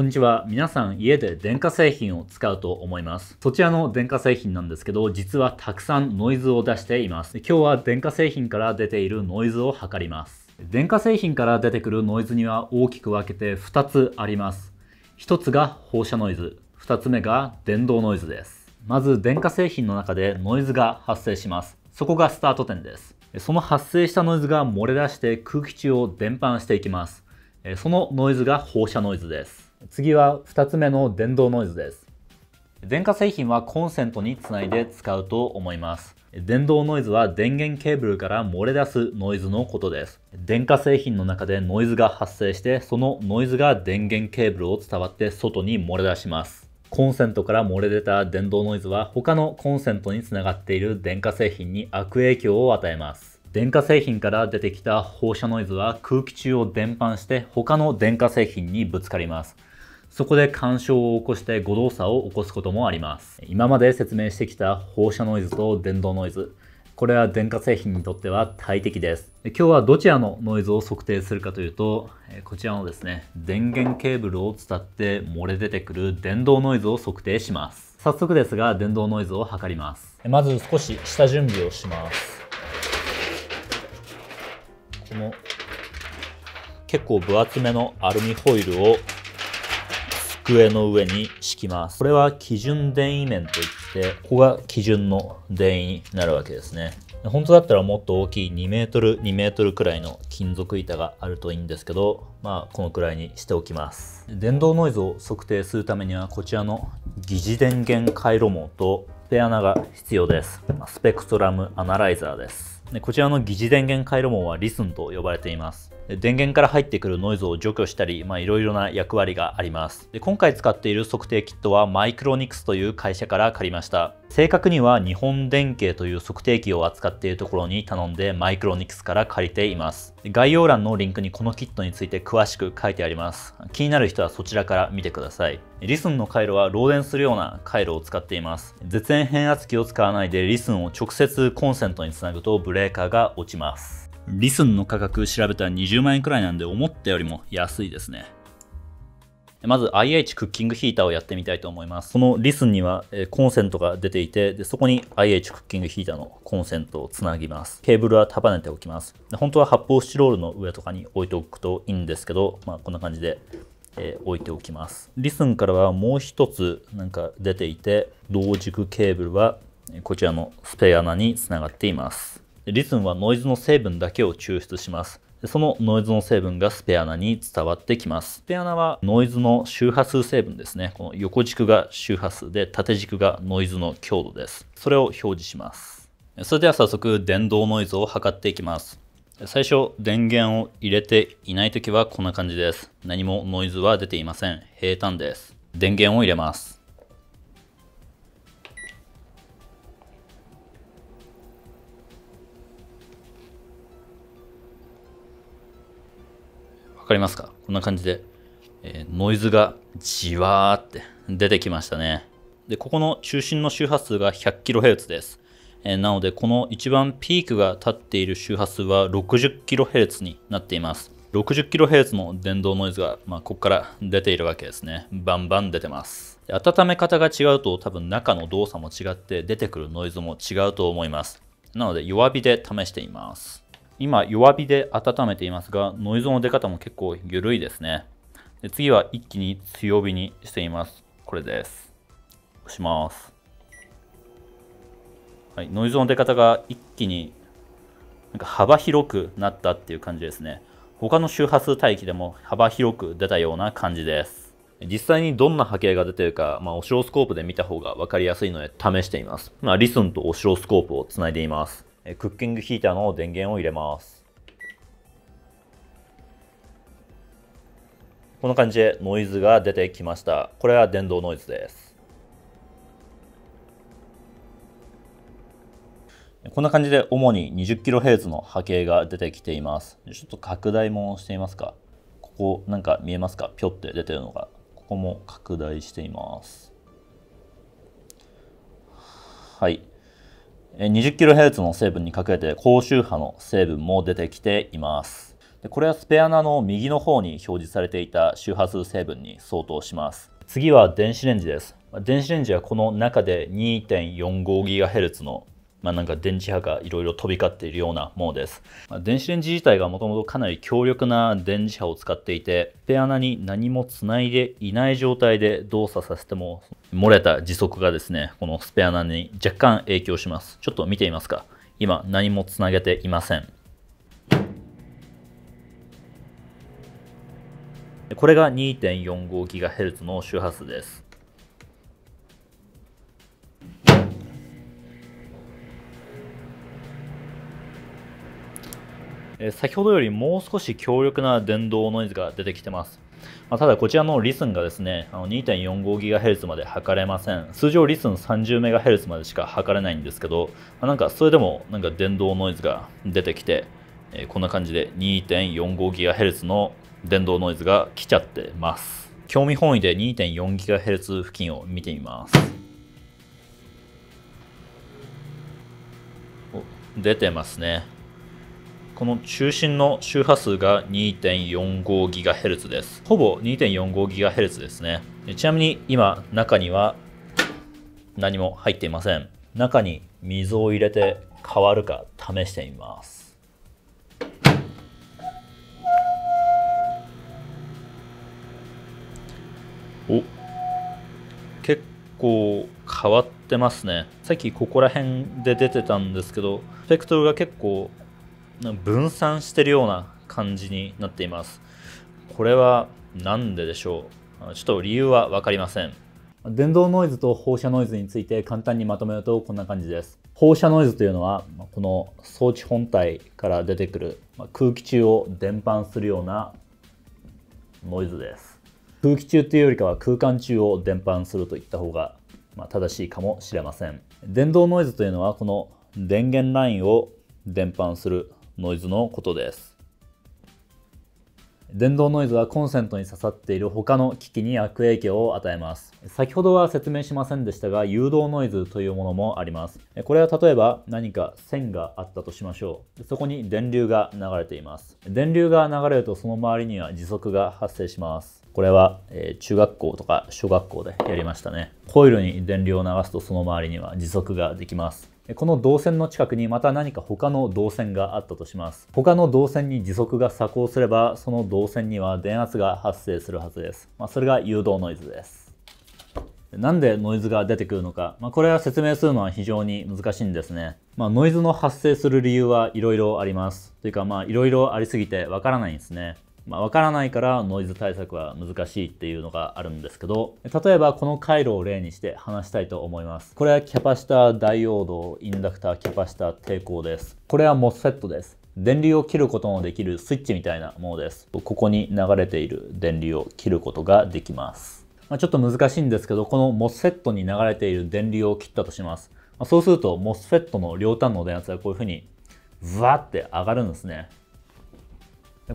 こんにちは。皆さん家で電化製品を使うと思います。そちらの電化製品なんですけど、実はたくさんノイズを出しています。今日は電化製品から出ているノイズを測ります。電化製品から出てくるノイズには大きく分けて2つあります。1つが放射ノイズ、2つ目が電動ノイズです。まず電化製品の中でノイズが発生します。そこがスタート点です。その発生したノイズが漏れ出して空気中を伝播していきます。そのノイズが放射ノイズです。次は2つ目の電動ノイズです。電化製品はコンセントにつないで使うと思います。電動ノイズは電源ケーブルから漏れ出すノイズのことです。電化製品の中でノイズが発生して、そのノイズが電源ケーブルを伝わって外に漏れ出します。コンセントから漏れ出た電動ノイズは他のコンセントにつながっている電化製品に悪影響を与えます。電化製品から出てきた放射ノイズは空気中を伝播して他の電化製品にぶつかります。そこで干渉を起こして誤動作を起こすこともあります。今まで説明してきた放射ノイズと電動ノイズ。これは電化製品にとっては大敵です。今日はどちらのノイズを測定するかというと、こちらのですね、電源ケーブルを伝って漏れ出てくる電動ノイズを測定します。早速ですが、電動ノイズを測ります。まず少し下準備をします。この結構分厚めのアルミホイルを机の上に敷きます。これは基準電位面といって、ここが基準の電位になるわけですね。本当だったらもっと大きい2メートルくらいの金属板があるといいんですけど、まあこのくらいにしておきます。電動ノイズを測定するためにはこちらの疑似電源回路網とスペアナが必要です。スペクトラムアナライザーです。こちらの疑似電源回路網は LISN と呼ばれています。電源から入ってくるノイズを除去したり、いろいろな役割があります。で、今回使っている測定キットはマイクロニクスという会社から借りました。正確には日本電計という測定器を扱っているところに頼んでマイクロニクスから借りています。概要欄のリンクにこのキットについて詳しく書いてあります。気になる人はそちらから見てください。LISN の回路は漏電するような回路を使っています。絶縁変圧器を使わないで LISN を直接コンセントにつなぐとブレーカーが落ちます。LISN の価格調べたら20万円くらいなんで思ったよりも安いですね。まず IH クッキングヒーターをやってみたいと思います。その LISN にはコンセントが出ていて、でそこに IH クッキングヒーターのコンセントをつなぎます。ケーブルは束ねておきます。で本当は発泡スチロールの上とかに置いておくといいんですけど、こんな感じで置いておきます。LISN からはもう一つなんか出ていて、同軸ケーブルはこちらのスペア穴につながっています。LISN はノイズの成分だけを抽出します。そのノイズの成分がスペアナに伝わってきます。スペアナはノイズの周波数成分ですね。この横軸が周波数で縦軸がノイズの強度です。それを表示します。それでは早速電動ノイズを測っていきます。最初電源を入れていないときはこんな感じです。何もノイズは出ていません。平坦です。電源を入れます。わかりますか？こんな感じで、ノイズがじわーって出てきましたね。で、ここの中心の周波数が 100kHz です。なので、この一番ピークが立っている周波数は 60kHz になっています。60kHz の電動ノイズが、ここから出ているわけですね。バンバン出てます。で、温め方が違うと多分中の動作も違って出てくるノイズも違うと思います。なので、弱火で試しています。今弱火で温めていますが、ノイズの出方も結構緩いですね。で、次は一気に強火にしています。これです。押します。はい、ノイズの出方が一気になんか幅広くなったっていう感じですね。他の周波数帯域でも幅広く出たような感じです。実際にどんな波形が出てるか、オシロスコープで見た方が分かりやすいので試しています。LISN とオシロスコープをつないでいます。クッキングヒーターの電源を入れます。こんな感じでノイズが出てきました。これは電動ノイズです。こんな感じで主に 20kHz の波形が出てきています。ちょっと拡大もしていますか。ここなんか見えますか？ぴょって出てるのが。ここも拡大しています。はい。20kHz の成分に隠れて高周波の成分も出てきています。でこれはスペアナの右の方に表示されていた周波数成分に相当します。次は電子レンジです。電子レンジはこの中で 2.45GHz のなんか電磁波がいろいろ飛び交っているようなものです。電子レンジ自体がもともとかなり強力な電磁波を使っていて、スペアナに何もつないでいない状態で動作させても漏れた時速がですね、このスペアナに若干影響します。ちょっと見てみますか。今何もつなげていません。これが 2.45GHz の周波数です。先ほどよりもう少し強力な電動ノイズが出てきてます。ただこちらの LISN がですね 2.45GHz まで測れません。通常 LISN30MHz までしか測れないんですけど、なんかそれでもなんか電動ノイズが出てきて、こんな感じで 2.45GHz の電動ノイズが来ちゃってます。興味本位で 2.4GHz 付近を見てみます。出てますね。この中心の周波数が 2.45GHz です。ほぼ 2.45GHz ですね。ちなみに今中には何も入っていません。中に水を入れて変わるか試してみます。お、結構変わってますね。さっきここら辺で出てたんですけど、スペクトルが結構分散してるような感じになっています。これは何ででしょう。ちょっと理由は分かりません。電動ノイズと放射ノイズについて簡単にまとめるとこんな感じです。放射ノイズというのはこの装置本体から出てくる空気中を伝播するようなノイズです。空気中というよりかは空間中を伝播するといった方が正しいかもしれません。電動ノイズというのはこの電源ラインを伝播するノイズのことです。電動ノイズはコンセントに刺さっている他の機器に悪影響を与えます。先ほどは説明しませんでしたが、誘導ノイズというものもあります。これは例えば何か線があったとしましょう。そこに電流が流れています。電流が流れるとその周りには磁束が発生します。これは中学校とか小学校でやりましたね。コイルに電流を流すとその周りには磁束ができます。この導線の近くにまた何か他の導線があったとします。他の導線に磁束が作動すればその導線には電圧が発生するはずです。それが誘導ノイズです。なんでノイズが出てくるのか、これは説明するのは非常に難しいんですね。ノイズの発生する理由はいろいろあります。というかいろいろありすぎてわからないんですね。わからないからノイズ対策は難しいっていうのがあるんですけど、例えばこの回路を例にして話したいと思います。これはキャパシタ、ダイオード、インダクタ、キャパシタ、抵抗です。これはモスフェットです。電流を切ることのできるスイッチみたいなものです。ここに流れている電流を切ることができます。ちょっと難しいんですけど、このモスフェットに流れている電流を切ったとします。そうするとモスフェットの両端の電圧がこういうふうにブワッて上がるんですね。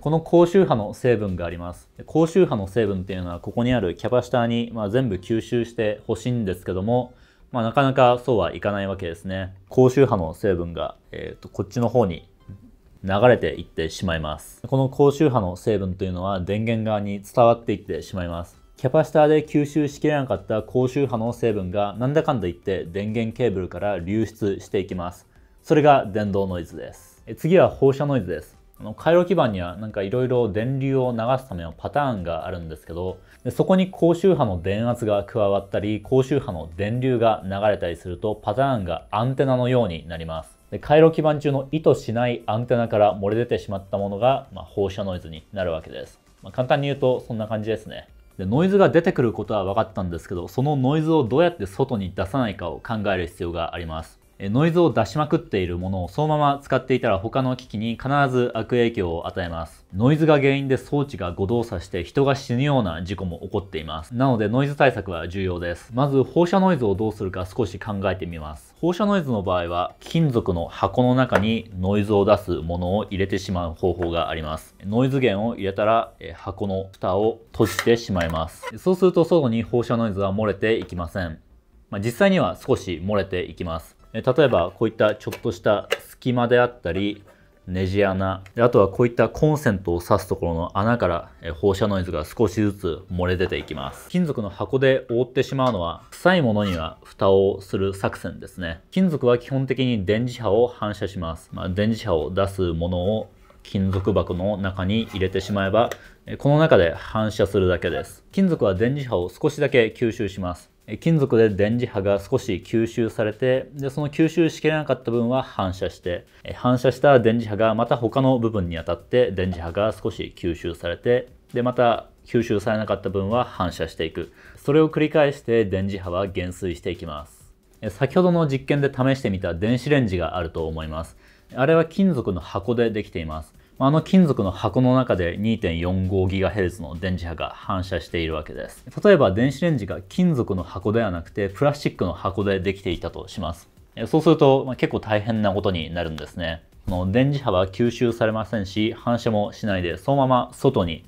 この高周波の成分があります。高周波の成分っていうのはここにあるキャパシターに全部吸収してほしいんですけども、なかなかそうはいかないわけですね。高周波の成分が、こっちの方に流れていってしまいます。この高周波の成分というのは電源側に伝わっていってしまいます。キャパシターで吸収しきれなかった高周波の成分がなんだかんだ言って電源ケーブルから流出していきます。それが電動ノイズです。次は放射ノイズです。回路基板にはなんかいろいろ電流を流すためのパターンがあるんですけど、そこに高周波の電圧が加わったり高周波の電流が流れたりするとパターンがアンテナのようになります。回路基板中の意図しないアンテナから漏れ出てしまったものが、放射ノイズになるわけです。簡単に言うとそんな感じですね。でノイズが出てくることは分かったんですけど、そのノイズをどうやって外に出さないかを考える必要があります。ノイズを出しまくっているものをそのまま使っていたら他の機器に必ず悪影響を与えます。ノイズが原因で装置が誤動作して人が死ぬような事故も起こっています。なのでノイズ対策は重要です。まず放射ノイズをどうするか少し考えてみます。放射ノイズの場合は金属の箱の中にノイズを出すものを入れてしまう方法があります。ノイズ源を入れたら箱の蓋を閉じてしまいます。そうすると外に放射ノイズは漏れていきません。実際には少し漏れていきます。例えばこういったちょっとした隙間であったり、ネジ穴、あとはこういったコンセントを挿すところの穴から放射ノイズが少しずつ漏れ出ていきます。金属の箱で覆ってしまうのは臭いものには蓋をする作戦ですね。金属は基本的に電磁波を反射します、電磁波を出すものを金属箱の中に入れてしまえばこの中で反射するだけです。金属は電磁波を少しだけ吸収します。金属で電磁波が少し吸収されて、でその吸収しきれなかった分は反射して、反射した電磁波がまた他の部分に当たって電磁波が少し吸収されて、でまた吸収されなかった分は反射していく。それを繰り返して電磁波は減衰していきます。先ほどの実験で試してみた電子レンジがあると思います。あれは金属の箱でできています。あの金属の箱の中で 2.45GHz の電磁波が反射しているわけです。例えば電子レンジが金属の箱ではなくてプラスチックの箱でできていたとします。そうすると、結構大変なことになるんですね。電磁波は吸収されませんし反射もしないでそのまま外に、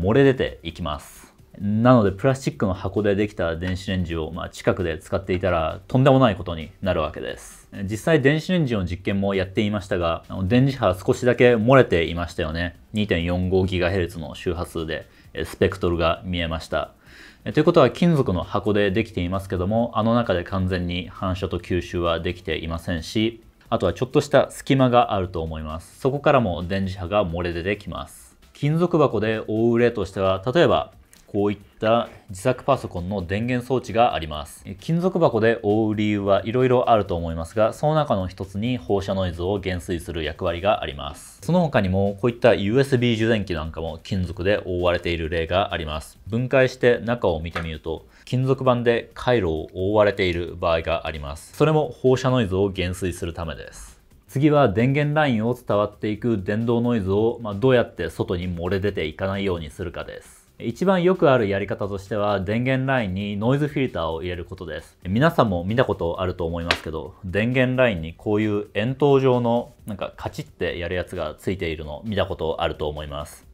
漏れ出ていきます。なのでプラスチックの箱でできた電子レンジを、近くで使っていたらとんでもないことになるわけです。実際電子レンジの実験もやっていましたが、電磁波少しだけ漏れていましたよね。 2.45GHz の周波数でスペクトルが見えました。ということは金属の箱でできていますけども、あの中で完全に反射と吸収はできていませんし、あとはちょっとした隙間があると思います。そこからも電磁波が漏れ出てきます。金属箱で覆う例としては、例えばこういった自作パソコンの電源装置があります。金属箱で覆う理由はいろいろあると思いますが、その中の一つに放射ノイズを減衰する役割があります。その他にもこういった USB 充電器なんかも金属で覆われている例があります。分解して中を見てみると金属板で回路を覆われている場合があります。それも放射ノイズを減衰するためです。次は電源ラインを伝わっていく電動ノイズを、どうやって外に漏れ出ていかないようにするかです。一番よくあるやり方としては電源ラインにノイズフィルターを入れることです。皆さんも見たことあると思いますけど、電源ラインにこういう円筒状のなんかカチッてやるやつがついているの見たことあると思います。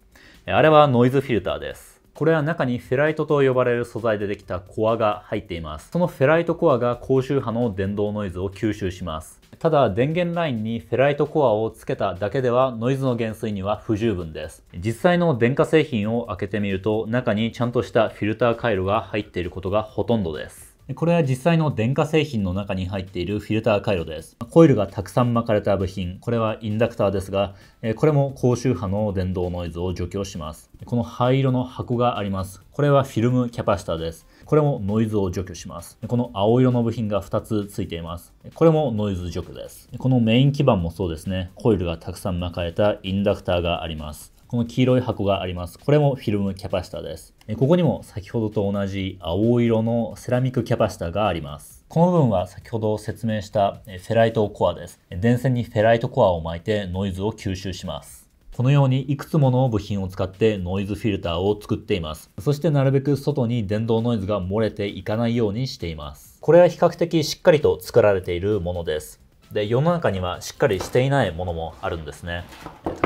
あれはノイズフィルターです。これは中にフェライトと呼ばれる素材でできたコアが入っています。そのフェライトコアが高周波の電動ノイズを吸収します。ただ電源ラインにフェライトコアをつけただけではノイズの減衰には不十分です。実際の電化製品を開けてみると中にちゃんとしたフィルター回路が入っていることがほとんどです。これは実際の電化製品の中に入っているフィルター回路です。コイルがたくさん巻かれた部品、これはインダクターですが、これも高周波の電動ノイズを除去します。この灰色の箱があります。これはフィルムキャパシタです。これもノイズを除去します。この青色の部品が2つついています。これもノイズ除去です。このメイン基板もそうですね。コイルがたくさん巻かれたインダクターがあります。この黄色い箱があります。これもフィルムキャパシタです。ここにも先ほどと同じ青色のセラミックキャパシタがあります。この部分は先ほど説明したフェライトコアです。電線にフェライトコアを巻いてノイズを吸収します。このようにいくつもの部品を使ってノイズフィルターを作っています。そしてなるべく外に電動ノイズが漏れていかないようにしています。これは比較的しっかりと作られているものです。で、世の中にはしっかりしていないものもあるんですね。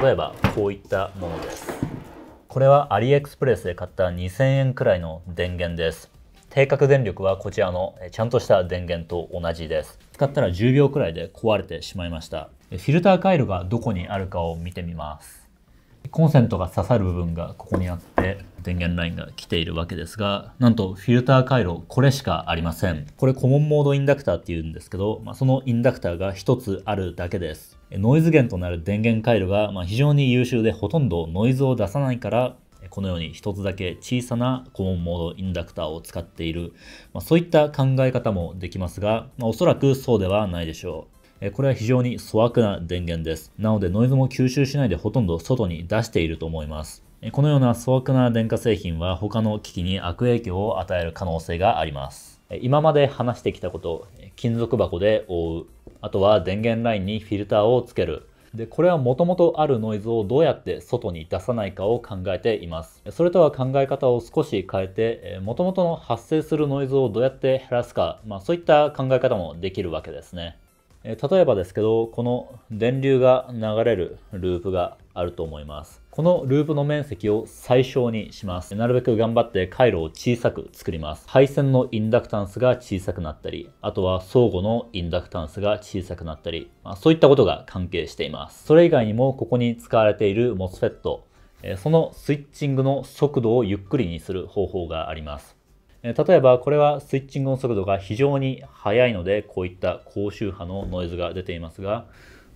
例えばこういったものです。これはアリエクスプレスで買った2000円くらいの電源です。定格電力はこちらのちゃんとした電源と同じです。使ったら10秒くらいで壊れてしまいました。フィルター回路がどこにあるかを見てみます。コンセントが刺さる部分がここにあって電源ラインが来ているわけですが、なんとフィルター回路これしかありません。これコモンモードインダクターっていうんですけど、そのインダクターが1つあるだけです。ノイズ源となる電源回路が非常に優秀でほとんどノイズを出さないから、このように1つだけ小さなコモンモードインダクターを使っている、そういった考え方もできますが、おそらくそうではないでしょう。これは非常に粗悪な電源です。なのでノイズも吸収しないでほとんど外に出していると思います。このような粗悪な電化製品は他の機器に悪影響を与える可能性があります。今まで話してきたこと、金属箱で覆う、あとは電源ラインにフィルターをつける、でこれはもともとあるノイズをどうやって外に出さないかを考えています。それとは考え方を少し変えて、もともとの発生するノイズをどうやって減らすか、そういった考え方もできるわけですね。例えばですけど、この電流が流れるループがあると思います。このループの面積を最小にします。なるべく頑張って回路を小さく作ります。配線のインダクタンスが小さくなったり、あとは相互のインダクタンスが小さくなったり、そういったことが関係しています。それ以外にもここに使われている MOSFET、そのスイッチングの速度をゆっくりにする方法があります。例えばこれはスイッチングの速度が非常に速いので、こういった高周波のノイズが出ていますが、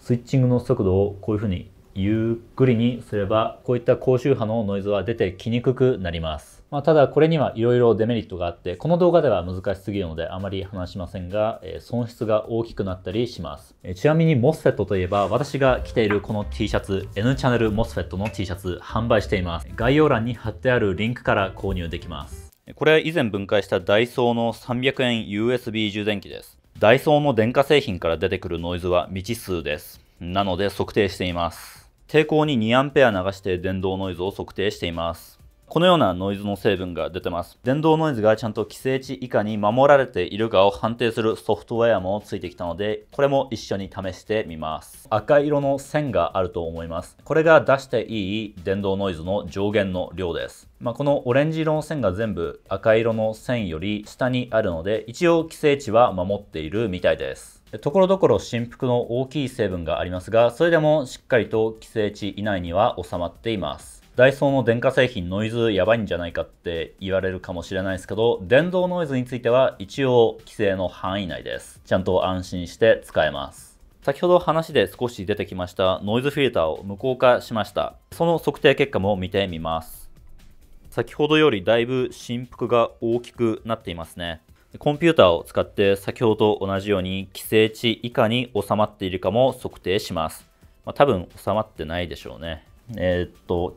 スイッチングの速度をこういうふうにゆっくりにすれば、こういった高周波のノイズは出てきにくくなります。ただこれにはいろいろデメリットがあって、この動画では難しすぎるのであまり話しませんが、損失が大きくなったりします。ちなみに MOSFET といえば、私が着ているこの T シャツ、N チャンネル MOSFET の T シャツ販売しています。概要欄に貼ってあるリンクから購入できます。これは以前分解したダイソーの300円 USB 充電器です。ダイソーの電化製品から出てくるノイズは未知数です。なので測定しています。抵抗に 2A 流して電動ノイズを測定しています。このようなノイズの成分が出てます。電動ノイズがちゃんと規制値以下に守られているかを判定するソフトウェアもついてきたので、これも一緒に試してみます。赤色の線があると思います。これが出していい電動ノイズの上限の量です。このオレンジ色の線が全部赤色の線より下にあるので、一応規制値は守っているみたいです。ところどころ振幅の大きい成分がありますが、それでもしっかりと規制値以内には収まっています。ダイソーの電化製品ノイズやばいんじゃないかって言われるかもしれないですけど、電動ノイズについては一応規制の範囲内です。ちゃんと安心して使えます。先ほど話で少し出てきましたノイズフィルターを無効化しました。その測定結果も見てみます。先ほどよりだいぶ振幅が大きくなっていますね。コンピューターを使って先ほどと同じように規制値以下に収まっているかも測定します。多分収まってないでしょうね。規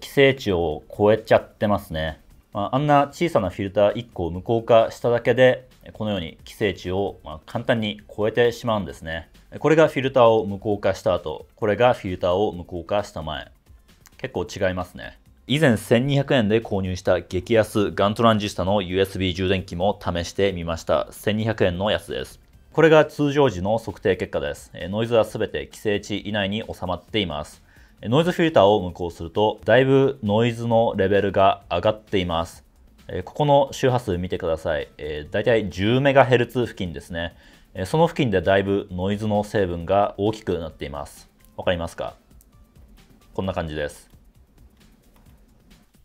制値を超えちゃってますね。あんな小さなフィルター1個を無効化しただけで、このように規制値を簡単に超えてしまうんですね。これがフィルターを無効化した後、これがフィルターを無効化した前。結構違いますね。以前1200円で購入した激安ガントランジスタの USB 充電器も試してみました。1200円のやつです。これが通常時の測定結果です。ノイズは全て規制値以内に収まっています。ノイズフィルターを無効すると、だいぶノイズのレベルが上がっています。ここの周波数見てください。だいたい 10MHz 付近ですね。その付近でだいぶノイズの成分が大きくなっています。わかりますか？こんな感じです。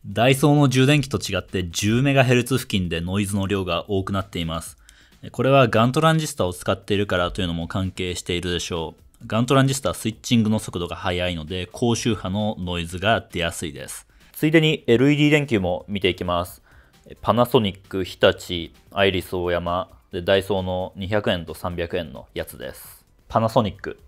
ダイソーの充電器と違って 10MHz 付近でノイズの量が多くなっています。これはガントランジスタを使っているからというのも関係しているでしょう。ガントランジスタはスイッチングの速度が速いので、高周波のノイズが出やすいです。ついでに LED 電球も見ていきます。パナソニック、日立、アイリスオーヤマ、ダイソーの200円と300円のやつです。パナソニック。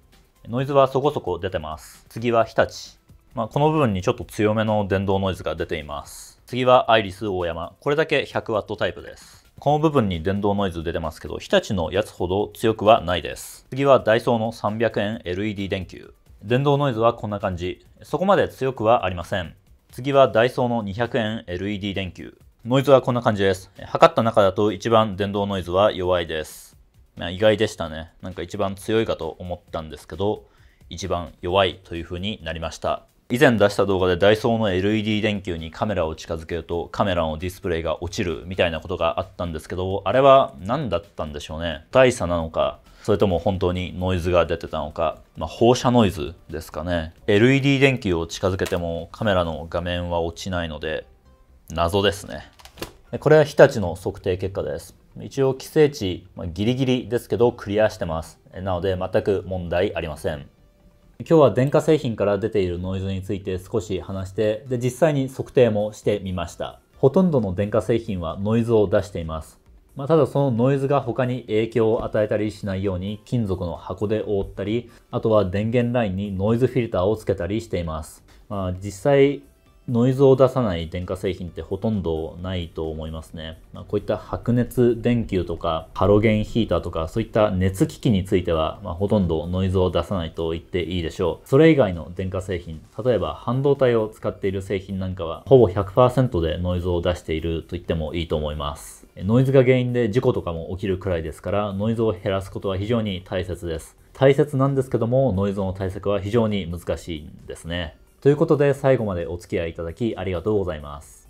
ノイズはそこそこ出てます。次は日立。この部分にちょっと強めの電動ノイズが出ています。次はアイリスオーヤマ。これだけ 100W タイプです。この部分に電動ノイズ出てますけど、日立のやつほど強くはないです。次はダイソーの300円 LED 電球。電動ノイズはこんな感じ。そこまで強くはありません。次はダイソーの200円 LED 電球。ノイズはこんな感じです。測った中だと一番電動ノイズは弱いです。意外でしたね。なんか一番強いかと思ったんですけど、一番弱いという風になりました。以前出した動画でダイソーの LED 電球にカメラを近づけるとカメラのディスプレイが落ちるみたいなことがあったんですけど、あれは何だったんでしょうね。大差なのか、それとも本当にノイズが出てたのか、放射ノイズですかね。LED 電球を近づけてもカメラの画面は落ちないので、謎ですね。これは日立の測定結果です。一応規制値、ギリギリですけどクリアしてます。なので全く問題ありません。今日は電化製品から出ているノイズについて少し話して、実際に測定もしてみました。ほとんどの電化製品はノイズを出しています。ただそのノイズが他に影響を与えたりしないように金属の箱で覆ったり、あとは電源ラインにノイズフィルターをつけたりしています。実際ノイズを出さない電化製品ってほとんどないと思いますね。こういった白熱電球とかハロゲンヒーターとかそういった熱機器については、ほとんどノイズを出さないと言っていいでしょう。それ以外の電化製品、例えば半導体を使っている製品なんかはほぼ 100% でノイズを出していると言ってもいいと思います。ノイズが原因で事故とかも起きるくらいですから、ノイズを減らすことは非常に大切です。大切なんですけども、ノイズの対策は非常に難しいんですね。ということで最後までお付き合いいただきありがとうございます。